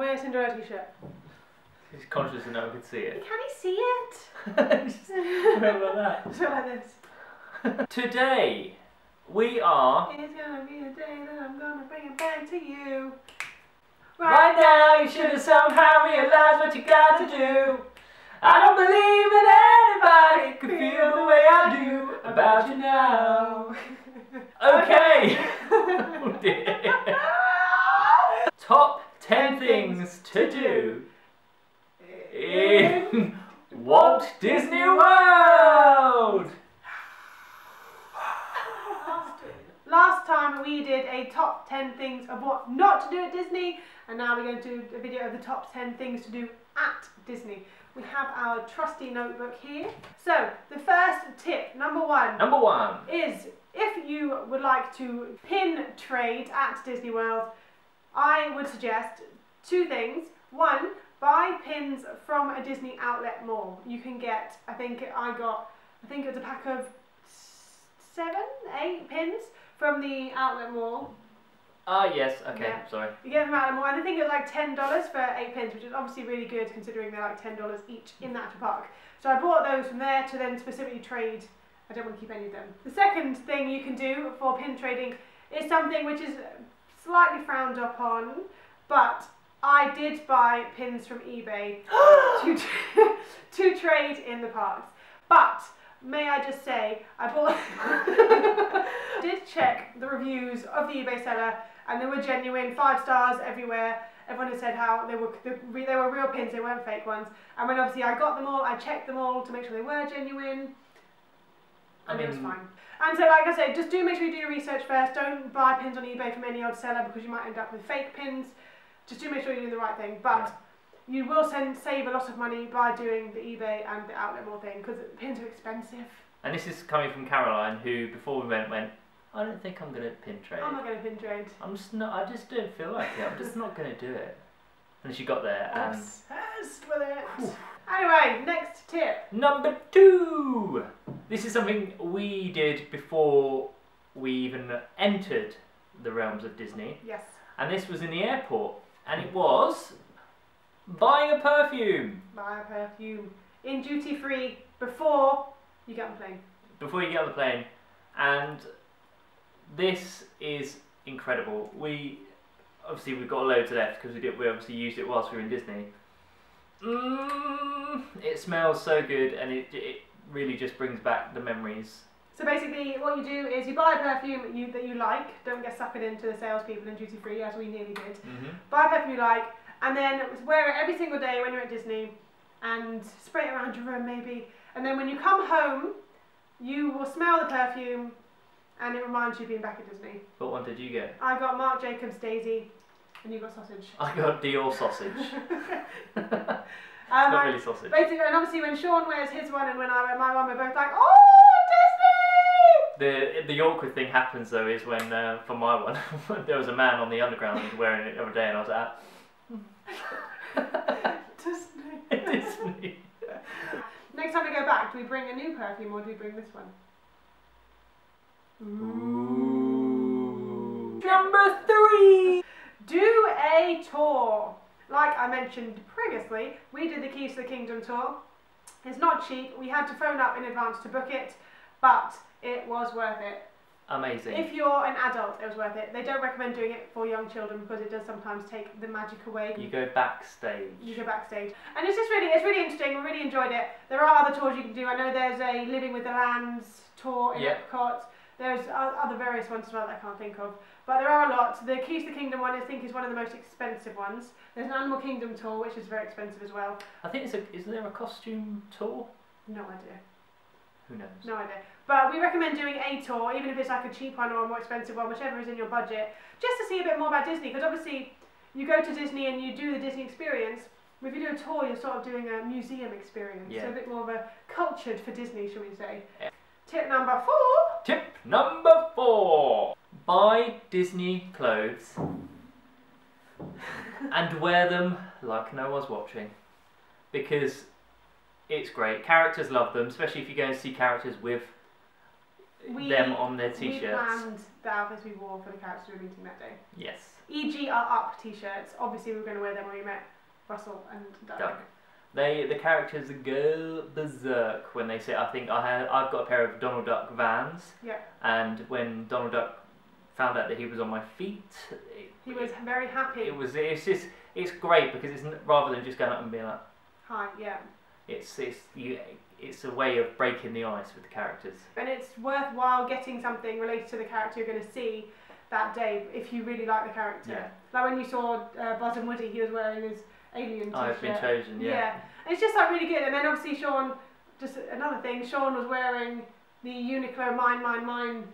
wear a Cinderella t-shirt. He's conscious and no one can see it. Can he see it? Just remember that. Just like this. Today, we are... It's gonna be a day that I'm gonna bring it back to you. Right now, you should have somehow realised what you got to do. I don't believe that anybody could feel the way I do about you now. Okay. Oh dear. Top 10 things to do in Walt Disney World. Last time we did a top 10 things of what not to do at Disney, and now we're going to do a video of the top 10 things to do at Disney. We have our trusty notebook here. So the first tip, number one, is if you would like to pin trade at Disney World, I would suggest two things. One, buy pins from a Disney outlet mall. You can get, I think it was a pack of 7, 8 pins from the outlet mall. Ah, yes, okay, yeah. Sorry. You get them out of more, and I think it was like $10 for 8 pins, which is obviously really good considering they're like $10 each in that park. So I bought those from there to then specifically trade. I don't want to keep any of them. The second thing you can do for pin trading is something which is slightly frowned upon, but I did buy pins from eBay to trade in the parks. But may I just say, I did check the reviews of the eBay seller, and they were genuine, 5 stars everywhere. Everyone had said how they were real pins, they weren't fake ones. And when obviously I got them all, I checked them all to make sure they were genuine, and it was fine. And so like I said, just do make sure you do your research first. Don't buy pins on eBay from any odd seller because you might end up with fake pins. Just do make sure you're doing the right thing. But you will save a lot of money by doing the eBay and the outlet mall thing because pins are expensive. And this is coming from Caroline, who before we went, I don't think I'm going to pin trade. I'm not going to pin trade. I just don't feel like it. I'm just not going to do it. And she got there and... obsessed with it. Oof. Anyway, next tip. Number 2. This is something we did before we even entered the realms of Disney. Yes. And this was in the airport. And it was... buying a perfume! Buy a perfume in duty free before you get on the plane. Before you get on the plane. And this is incredible. We've got loads left because we obviously used it whilst we were in Disney. It smells so good, and it really just brings back the memories. So basically what you do is you buy a perfume that you like. Don't get suckered into the salespeople in duty free as we nearly did. Buy a perfume you like, and then wear it every single day when you're at Disney and spray it around your room maybe, and then when you come home you will smell the perfume and it reminds you of being back at Disney. But what did you get? I got Marc Jacobs Daisy, and you got sausage. I got Dior sausage. Not really sausage. Basically, and obviously when Sean wears his one and when I wear my one, we're both like, oh, Disney! The awkward thing happens though is when, for my one, there was a man on the underground who was wearing it every day and I was like, Disney. Next time we go back, do we bring a new perfume or do we bring this one? Ooh. Number 3. Do a tour. Like I mentioned previously, we did the Keys to the Kingdom tour. It's not cheap. We had to phone up in advance to book it, but it was worth it. Amazing. If you're an adult, it was worth it. They don't recommend doing it for young children because it does sometimes take the magic away. You go backstage. You go backstage. And it's just really interesting. We really enjoyed it. There are other tours you can do. I know there's a Living with the Lands tour in Epcot. There's other various ones as well that I can't think of. But there are a lot. The Keys to the Kingdom one, I think, is one of the most expensive ones. There's an Animal Kingdom tour, which is very expensive as well. I think it's isn't there a costume tour? No idea. Who knows? No idea. But we recommend doing a tour, even if it's like a cheap one or a more expensive one, whichever is in your budget, just to see a bit more about Disney. Because obviously, you go to Disney and you do the Disney experience. If you do a tour, you're sort of doing a museum experience. Yeah. So a bit more of a cultured for Disney, shall we say. Yeah. Tip number 4. Tip number 4. Buy Disney clothes and wear them like no one's watching. Because... it's great. Characters love them, especially if you go and see characters with them on their t-shirts. We planned the outfits we wore for the characters we were meeting that day. Yes. E.g. our up t-shirts. Obviously we were going to wear them when we met Russell and Doug. The characters go berserk when they sit. I think I've got a pair of Donald Duck Vans. Yeah. And when Donald Duck found out that he was on my feet, he was very happy. It's great because it's rather than just going up and being like, hi, yeah. It's a way of breaking the ice with the characters. And it's worthwhile getting something related to the character you're going to see that day if you really like the character. Yeah. Like when you saw Buzz and Woody, he was wearing his alien t-shirt. I've been chosen, yeah. Yeah. And it's just like really good. And then obviously Sean, just another thing, Sean was wearing the Uniqlo Mine, Mine, Mine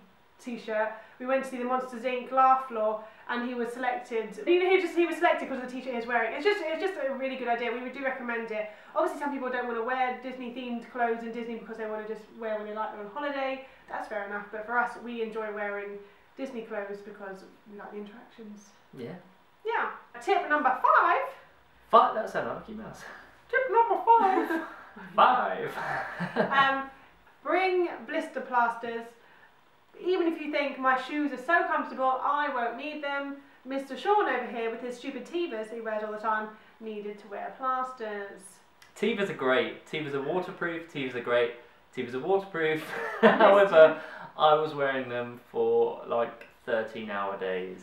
t-shirt. We went to see the Monsters Inc. laugh floor and he was selected. You know, he was selected because of the t-shirt he was wearing. It's just a really good idea. We do recommend it. Obviously some people don't want to wear Disney themed clothes in Disney because they want to just wear when they like them on holiday. That's fair enough, but for us we enjoy wearing Disney clothes because we like the interactions. Yeah. Yeah. Tip number 5. That sounded like a mouse. Tip number 5. 5. Bring blister plasters. Even if you think, my shoes are so comfortable, I won't need them. Mr. Sean over here, with his stupid Tevas he wears all the time, needed to wear plasters. Tevas are great. Tevas are waterproof. Tevas are great. Tevas are waterproof. However, I was wearing them for like 13-hour days.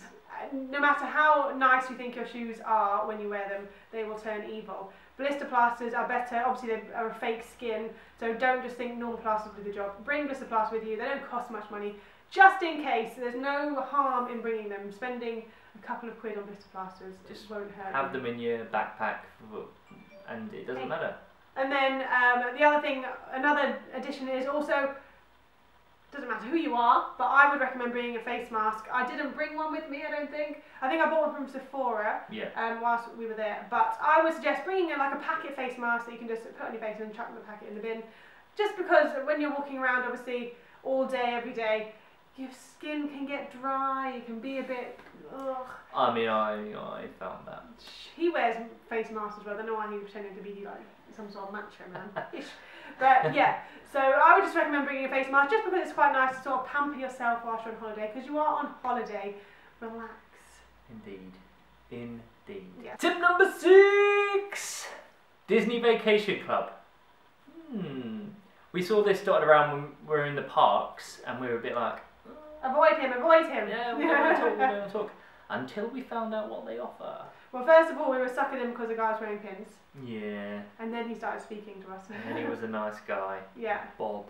No matter how nice you think your shoes are when you wear them, they will turn evil. Blister plasters are better. Obviously they are a fake skin, so don't just think normal plasters do the job. Bring blister plasters with you. They don't cost much money, just in case. There's no harm in bringing them. Spending a couple of quid on blister plasters just won't hurt. Have them in your backpack and it doesn't matter. And then the other thing, another addition is also, doesn't matter who you are, but I would recommend bringing a face mask. I didn't bring one with me, I don't think. I think I bought one from Sephora, yeah, whilst we were there. But I would suggest bringing in like a packet face mask that you can just put on your face and chuck the packet in the bin. Just because when you're walking around, obviously, all day, every day, your skin can get dry, you can be a bit, ugh. I mean, I found that. He wears face masks as well. I don't know why he was pretending to be like some sort of macho man-ish. But yeah, so I would just recommend bringing a face mask just because it's quite nice to sort of pamper yourself whilst you're on holiday, because you are on holiday. Relax. Indeed. Indeed. Yeah. Tip number 6! Disney Vacation Club. We saw this dotted around when we were in the parks and we were a bit like, avoid him, avoid him. Yeah, we don't want to talk, we don't want to talk. Until we found out what they offer. Well, first of all, we were sucking him because the guy was wearing pins. Yeah. And then he started speaking to us. And he was a nice guy. Yeah. Bob.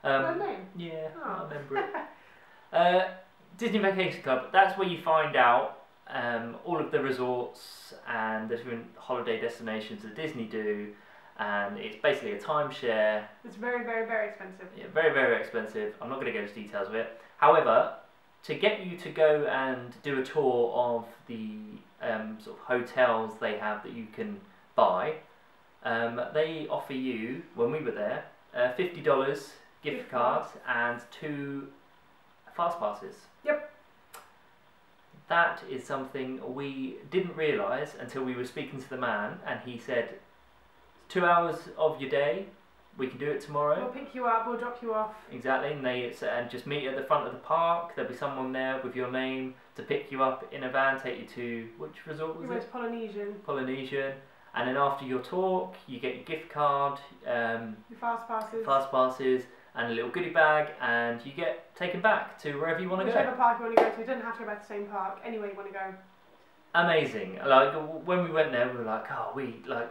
What's his name? Yeah, oh. I remember it. Disney Vacation Club, that's where you find out all of the resorts and the different holiday destinations that Disney do. And it's basically a timeshare. It's very, very, very expensive. Yeah, very, very expensive. I'm not going to go into details of it. However, to get you to go and do a tour of the sort of hotels they have that you can buy, they offer you, when we were there, a $50 gift card and 2 fast passes. Yep. That is something we didn't realise until we were speaking to the man, and he said, 2 hours of your day. We can do it tomorrow. We'll pick you up, we'll drop you off. Exactly, and just meet at the front of the park. There'll be someone there with your name to pick you up in a van, take you to, which resort was it? It was Polynesian. Polynesian. And then after your talk, you get your gift card. Your fast passes. Fast passes, and a little goodie bag, and you get taken back to wherever you want to go. Whichever park you want to go to. You don't have to go back to the same park, anywhere you want to go. Amazing. Like, when we went there, we were like, oh,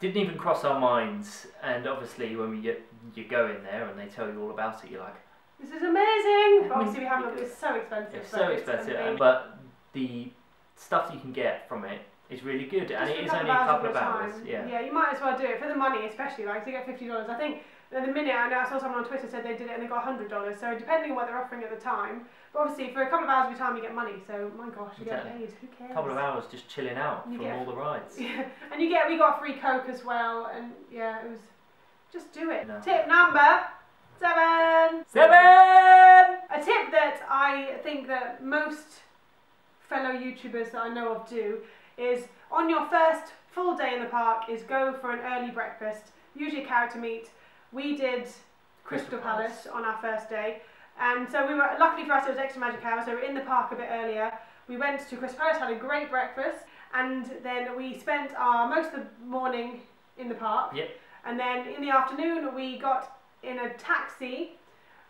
didn't even cross our minds, and obviously when you go in there and they tell you all about it, you're like, this is amazing! But obviously we haven't, it's so expensive. It's so expensive, but the stuff that you can get from it is really good, and it is only a couple of hours. Yeah. Yeah, you might as well do it for the money, especially, like, to get $50. I think, at the minute, I saw someone on Twitter said they did it and they got $100, so depending on what they're offering at the time, but obviously for a couple of hours of your time you get money, so my gosh, you get paid, who cares? A couple of hours just chilling out from all the rides. Yeah, and we got a free Coke as well, and yeah, it was, just do it. No. Tip number 7! 7! A tip that I think that most fellow YouTubers that I know of do is, on your first full day in the park, is go for an early breakfast, usually character meet. We did Crystal Palace on our first day. And so we were, luckily for us, it was Extra Magic Hours, so we were in the park a bit earlier. We went to Crystal Palace, had a great breakfast, and then we spent our most of the morning in the park. Yep. And then in the afternoon, we got in a taxi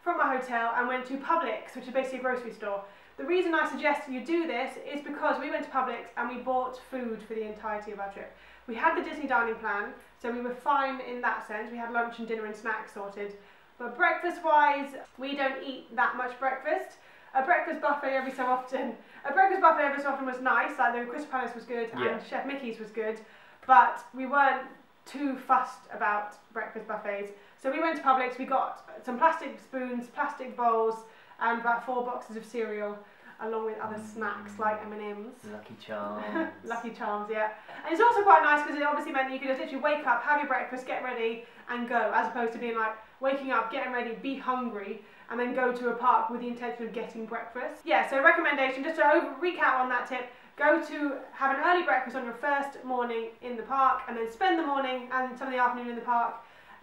from my hotel and went to Publix, which is basically a grocery store. The reason I suggest you do this is because we went to Publix and we bought food for the entirety of our trip. We had the Disney Dining Plan, so we were fine in that sense. We had lunch and dinner and snacks sorted. But breakfast-wise, we don't eat that much breakfast. A breakfast buffet every so often. A breakfast buffet every so often was nice, like the Crystal Palace was good and Chef Mickey's was good, but we weren't too fussed about breakfast buffets. So we went to Publix, we got some plastic spoons, plastic bowls, and about 4 boxes of cereal, along with other snacks like M&Ms. Lucky Charms. Lucky Charms, yeah. And it's also quite nice because it obviously meant that you could just literally wake up, have your breakfast, get ready, and go, as opposed to being like, waking up, getting ready, be hungry, and then go to a park with the intention of getting breakfast. Yeah, so recommendation, just to recap on that tip, go to have an early breakfast on your first morning in the park, and then spend the morning and some of the afternoon in the park,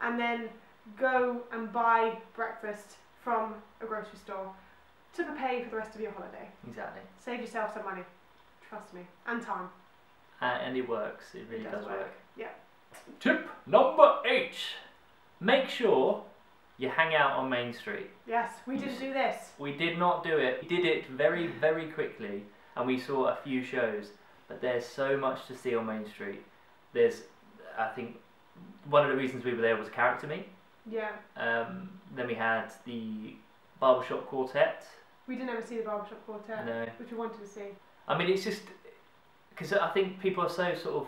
and then go and buy breakfast from a grocery store to pay for the rest of your holiday. Exactly. Save yourself some money, trust me, and time. And it works, it really does work. Yeah. Tip number 8, make sure you hang out on Main Street. Yes, we didn't do this. We did not do it. We did it very, very quickly, and we saw a few shows, but there's so much to see on Main Street. There's, I think, one of the reasons we were there was a character meet. Yeah. Then we had the barbershop quartet. We didn't ever see the barbershop quartet. No. Which we wanted to see. I mean, it's just, because I think people are so sort of,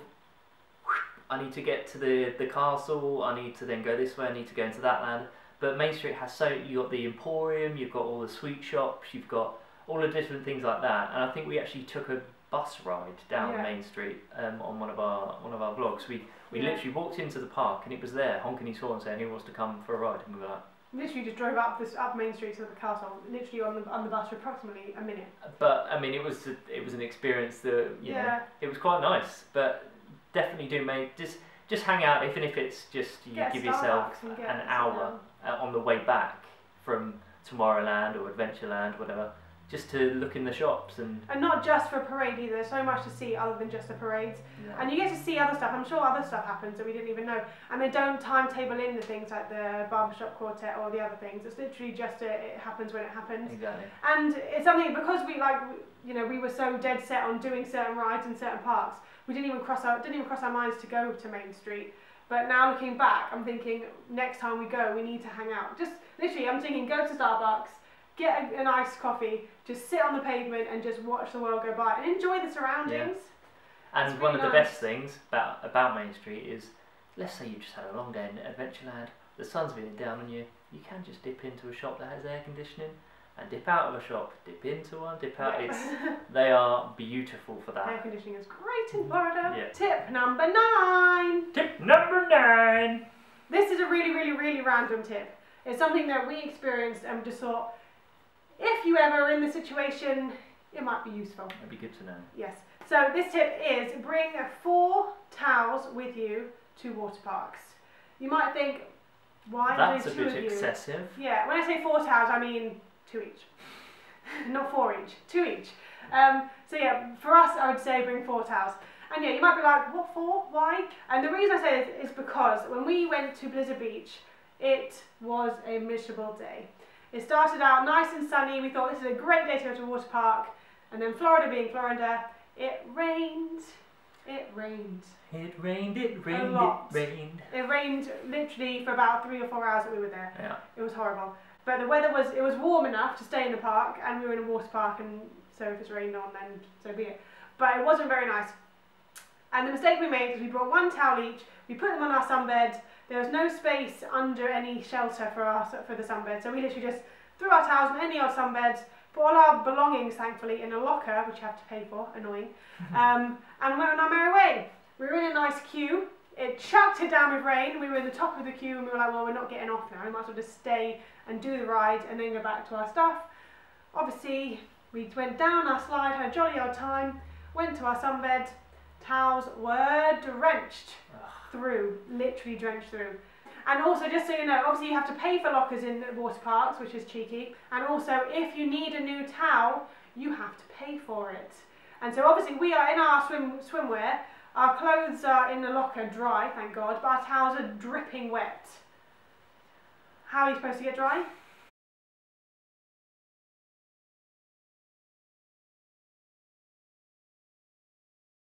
I need to get to the castle, I need to then go this way, I need to go into that land. But Main Street has so, you've got the Emporium, you've got all the sweet shops, you've got all the different things like that. And I think we actually took a bus ride down Main Street on one of our vlogs. We literally walked into the park and it was there, honking his horn saying who wants to come for a ride, and we were like... Literally just drove up Main Street to the castle, literally on the bus for approximately a minute. But I mean, it was an experience that, you know, it was quite nice. But definitely do just hang out, even if it's just you give yourself an hour on the way back from Tomorrowland or Adventureland, whatever, just to look in the shops. And not just for a parade either, there's so much to see other than just the parades. Yeah. And you get to see other stuff, I'm sure other stuff happens that we didn't even know. And they don't timetable in the things like the barbershop quartet or the other things, it's literally just it happens when it happens. Exactly. And it's something, because we like, you know, we were so dead set on doing certain rides in certain parks, we didn't even cross our minds to go to Main Street. But now looking back, I'm thinking next time we go, we need to hang out. Just literally, I'm thinking go to Starbucks, get an iced coffee, just sit on the pavement and just watch the world go by and enjoy the surroundings. Yeah. And one of the best things about Main Street is, let's say you just had a long day in Adventureland, the sun's beating down on you, you can just dip into a shop that has air conditioning and dip out of a shop, dip into one, dip out. Yes. It's, they are beautiful for that. Air conditioning is great in Florida. Yeah. Tip number 9. Tip number 9. This is a really, really, really random tip. It's something that we experienced and just thought, if you ever are in the situation, it might be useful. That'd be good to know. Yes. So this tip is bring 4 towels with you to water parks. You might think, why are there 2 of you? That's a bit excessive. Yeah. When I say 4 towels, I mean 2 each. Not 4 each. 2 each. So yeah, for us, I would say bring 4 towels. And yeah, you might be like, what for? Why? And the reason I say this is because when we went to Blizzard Beach, it was a miserable day. It started out nice and sunny, we thought this is a great day to go to a water park, and then Florida being Florida, it rained. It rained. It rained, it rained, it rained. It rained literally for about 3 or 4 hours that we were there. Yeah. It was horrible. But the weather was, it was warm enough to stay in the park, and we were in a water park, and so if it's rained on, then so be it. But it wasn't very nice. And the mistake we made is we brought 1 towel each, we put them on our sunbed. There was no space under any shelter for the sunbed, so we literally just threw our towels on any old sunbeds, put all our belongings, thankfully, in a locker, which you have to pay for, annoying, and went on our merry way. We were in a nice queue, it chucked it down with rain, we were in the top of the queue and we were like, well, we're not getting off now, we might as well just stay and do the ride and then go back to our stuff. Obviously, we went down our slide, had a jolly old time, went to our sunbed, towels were drenched through, literally drenched through. And also, just so you know, obviously you have to pay for lockers in water parks, which is cheeky. And also, if you need a new towel, you have to pay for it. And so obviously we are in our swimwear. Our clothes are in the locker dry, thank God, but our towels are dripping wet. How are you supposed to get dry?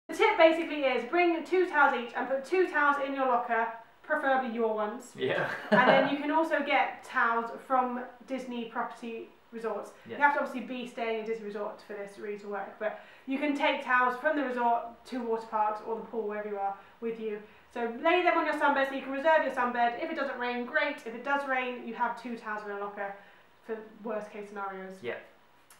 The tip basically is bring 2 towels each and put 2 towels in your locker, preferably your ones. Yeah. And then you can also get towels from Disney property resorts. Yeah. You have to obviously be staying at Disney Resort for this really to work, but you can take towels from the resort to water parks or the pool, wherever you are, with you. So lay them on your sunbed so you can reserve your sunbed. If it doesn't rain, great. If it does rain, you have 2 towels in a locker for worst case scenarios. Yeah.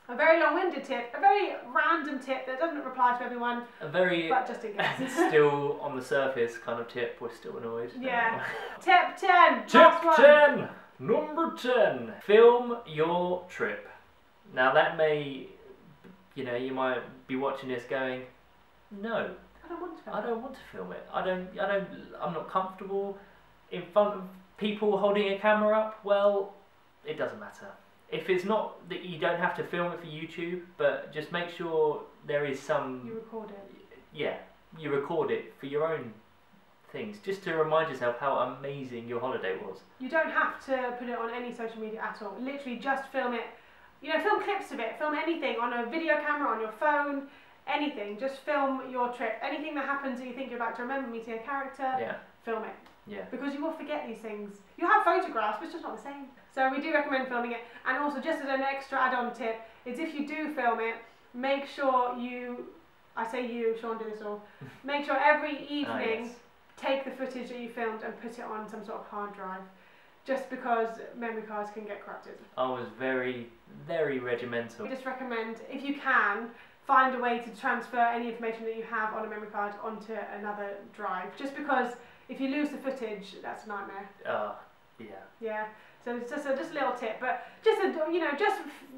A very long-winded tip, a very random tip that doesn't reply to everyone, but just in case. It's still on the surface kind of tip, we're still annoyed. Yeah. Tip 10! Tip 10! Number 10, film your trip. Now that may, you know, you might be watching this going, no, I don't want to film it. I'm not comfortable in front of people holding a camera up. Well, it doesn't matter. If it's not that you don't have to film it for YouTube, but just make sure there is some... You record it. Yeah, you record it for your own things, just to remind yourself how amazing your holiday was. You don't have to put it on any social media at all. Literally just film it, you know, film clips of it, film anything on a video camera, on your phone, anything. Just film your trip. Anything that happens that you think you're about to remember meeting a character, yeah, film it. Yeah. Because you will forget these things. You have photographs, but it's just not the same. So we do recommend filming it. And also, just as an extra add-on tip, is if you do film it, make sure you, Sean did this all, make sure every evening, yes, take the footage that you filmed and put it on some sort of hard drive, just because memory cards can get corrupted. I was very, very regimental. We just recommend, if you can, find a way to transfer any information that you have on a memory card onto another drive, just because if you lose the footage, that's a nightmare. Yeah. Yeah. So it's just a little tip, but just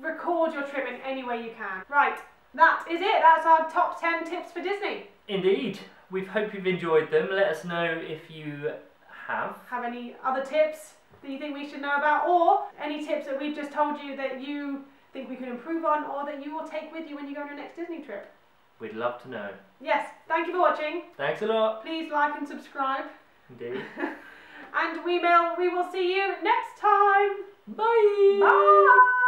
record your trip in any way you can. Right, that is it. That's our top 10 tips for Disney. Indeed. We hope you've enjoyed them. Let us know if you have. Have any other tips that you think we should know about, or any tips that we've just told you that you think we could improve on, or that you will take with you when you go on your next Disney trip. We'd love to know. Yes, thank you for watching. Thanks a lot. Please like and subscribe. Indeed. And we will see you next time. Bye. Bye.